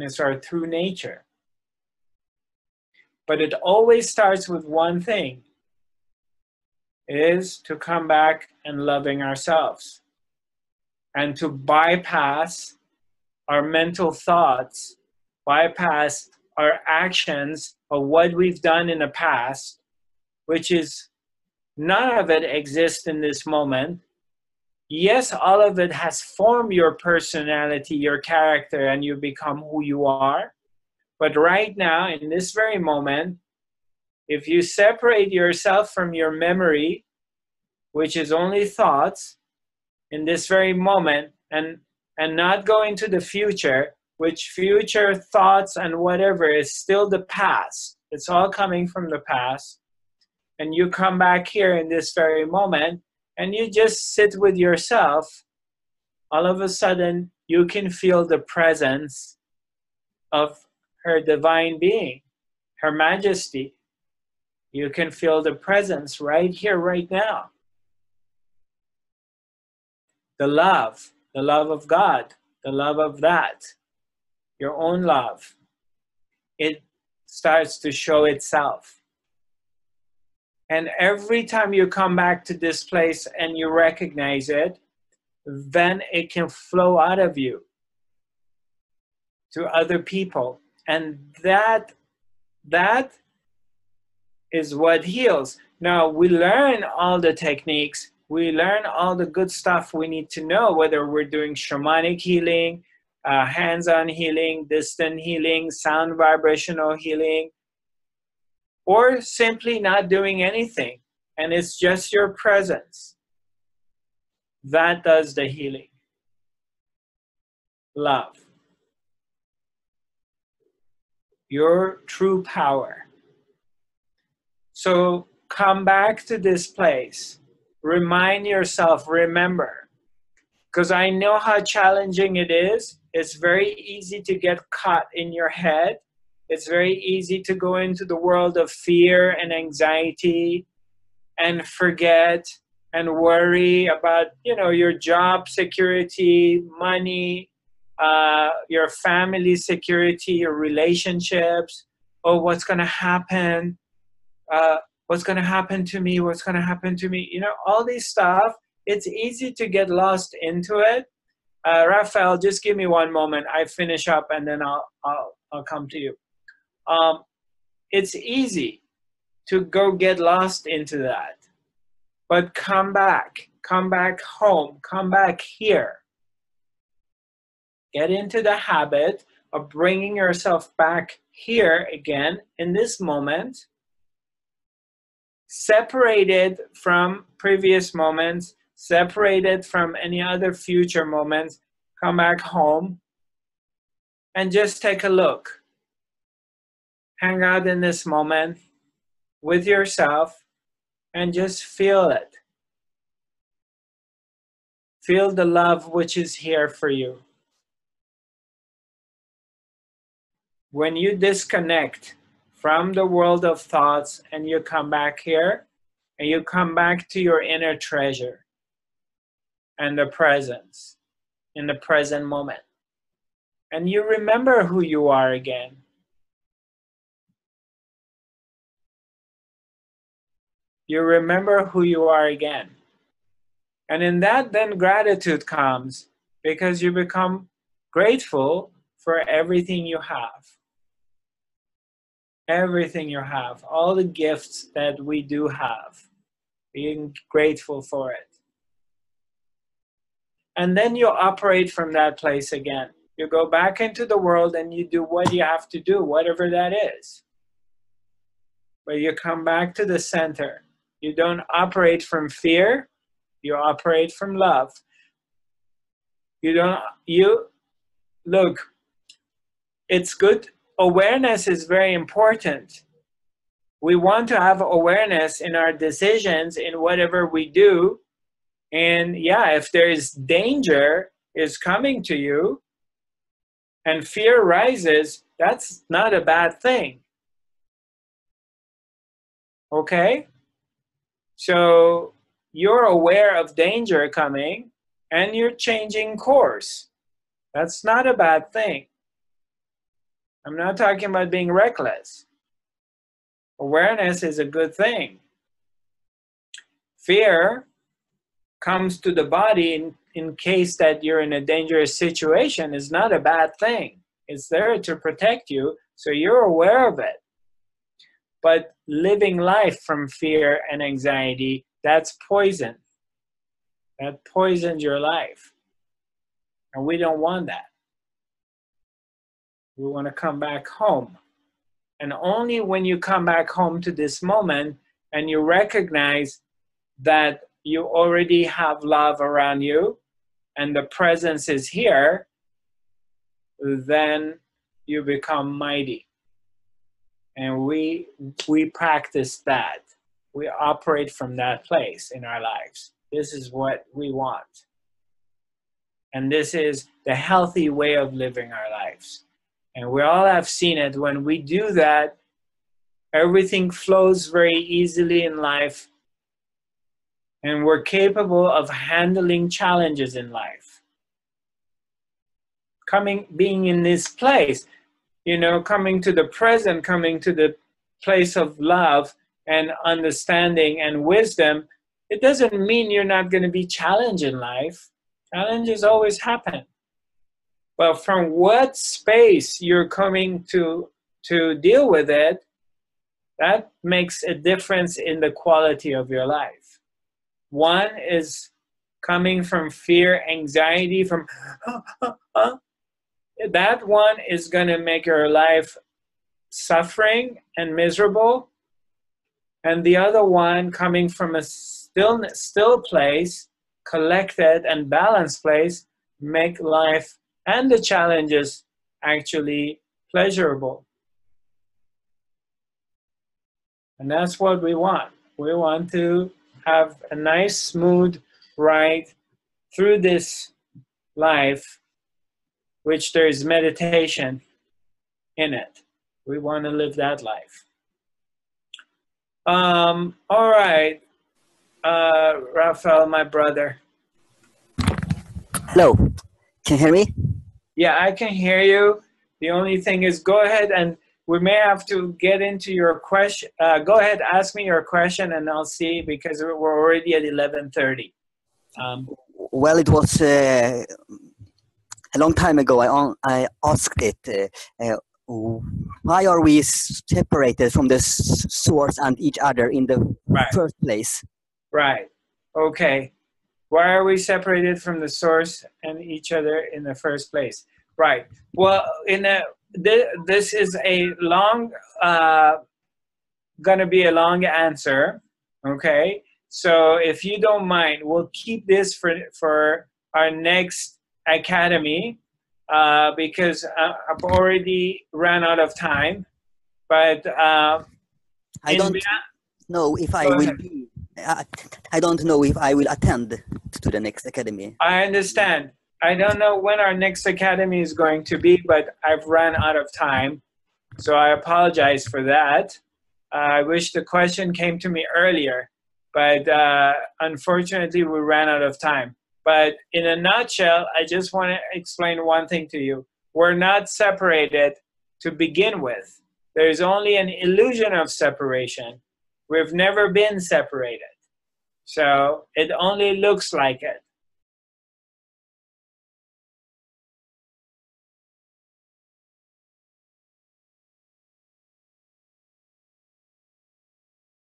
and it's our true nature. But it always starts with one thing, is to come back and loving ourselves and to bypass our mental thoughts, bypass our actions of what we've done in the past, which is none of it exists in this moment. Yes, all of it has formed your personality, your character, and you become who you are. But right now, in this very moment, if you separate yourself from your memory, which is only thoughts, in this very moment, and not go into the future, which future thoughts and whatever is still the past. It's all coming from the past. And you come back here in this very moment, and you just sit with yourself. All of a sudden, you can feel the presence of her divine being, her majesty. You can feel the presence right here, right now. The love of God, the love of that, your own love. It starts to show itself. And every time you come back to this place and you recognize it, then it can flow out of you to other people. And that is what heals. Now, we learn all the techniques. We learn all the good stuff we need to know, whether we're doing shamanic healing, hands-on healing, distant healing, sound vibrational healing, or simply not doing anything. And it's just your presence. That does the healing. Love. Your true power. So come back to this place. Remind yourself, remember. Because I know how challenging it is. It's very easy to get caught in your head. It's very easy to go into the world of fear and anxiety and forget and worry about, you know, your job security, money, your family security, your relationships. Oh, what's going to happen? What's going to happen to me? What's going to happen to me? You know, all this stuff, it's easy to get lost into it. Raphael, just give me one moment. I finish up and then I'll come to you. It's easy to go get lost into that. But come back home, come back here. Get into the habit of bringing yourself back here again in this moment. Separated from previous moments, separated from any other future moments, come back home and just take a look. Hang out in this moment with yourself and just feel it. Feel the love which is here for you. When you disconnect from the world of thoughts and you come back here and you come back to your inner treasure and the presence in the present moment. And you remember who you are again. You remember who you are again. And in that, then gratitude comes because you become grateful for everything you have. Everything you have, all the gifts that we do have, being grateful for it. And then you operate from that place again. You go back into the world and you do what you have to do, whatever that is. But you come back to the center. You don't operate from fear, you operate from love. Look, it's good. Awareness is very important. We want to have awareness in our decisions, in whatever we do. And yeah, if there is danger is coming to you and fear rises, that's not a bad thing. Okay? So you're aware of danger coming and you're changing course. That's not a bad thing. I'm not talking about being reckless. Awareness is a good thing. Fear comes to the body in case that you're in a dangerous situation is not a bad thing. It's there to protect you, so you're aware of it. But living life from fear and anxiety, that's poison. That poisons your life. And we don't want that. We want to come back home. And only when you come back home to this moment and you recognize that you already have love around you and the presence is here, then you become mighty. And we practice that. We operate from that place in our lives. This is what we want. And this is the healthy way of living our lives. And we all have seen it. When we do that, everything flows very easily in life. And we're capable of handling challenges in life. Being in this place, you know, coming to the present, coming to the place of love and understanding and wisdom, it doesn't mean you're not going to be challenged in life. Challenges always happen. But from what space you're coming to deal with it, that makes a difference in the quality of your life. One is coming from fear, anxiety, from that one is going to make your life suffering and miserable. And the other one coming from a still place, collected and balanced place, make life and the challenges actually pleasurable. And that's what we want. We want to have a nice, smooth ride through this life, which there is meditation in it. We want to live that life. All right. Raphael, my brother. Hello. Can you hear me? Yeah, I can hear you. The only thing is, go ahead and we may have to get into your question. Go ahead, ask me your question, and I'll see, because we're already at 11:30. Well, it was a long time ago. I asked it. Why are we separated from the source and each other in the first place? Right. Okay. Why are we separated from the source and each other in the first place? Right. Well, this is a long, gonna be a long answer. Okay. So if you don't mind, we'll keep this for our next academy because I've already ran out of time. But I don't know if I will be. I don't know if I will attend to the next academy. I understand. I don't know when our next academy is going to be, but I've run out of time. So I apologize for that. I wish the question came to me earlier, but unfortunately we ran out of time. But in a nutshell, I just want to explain one thing to you. We're not separated to begin with. There is only an illusion of separation. We've never been separated. So it only looks like it.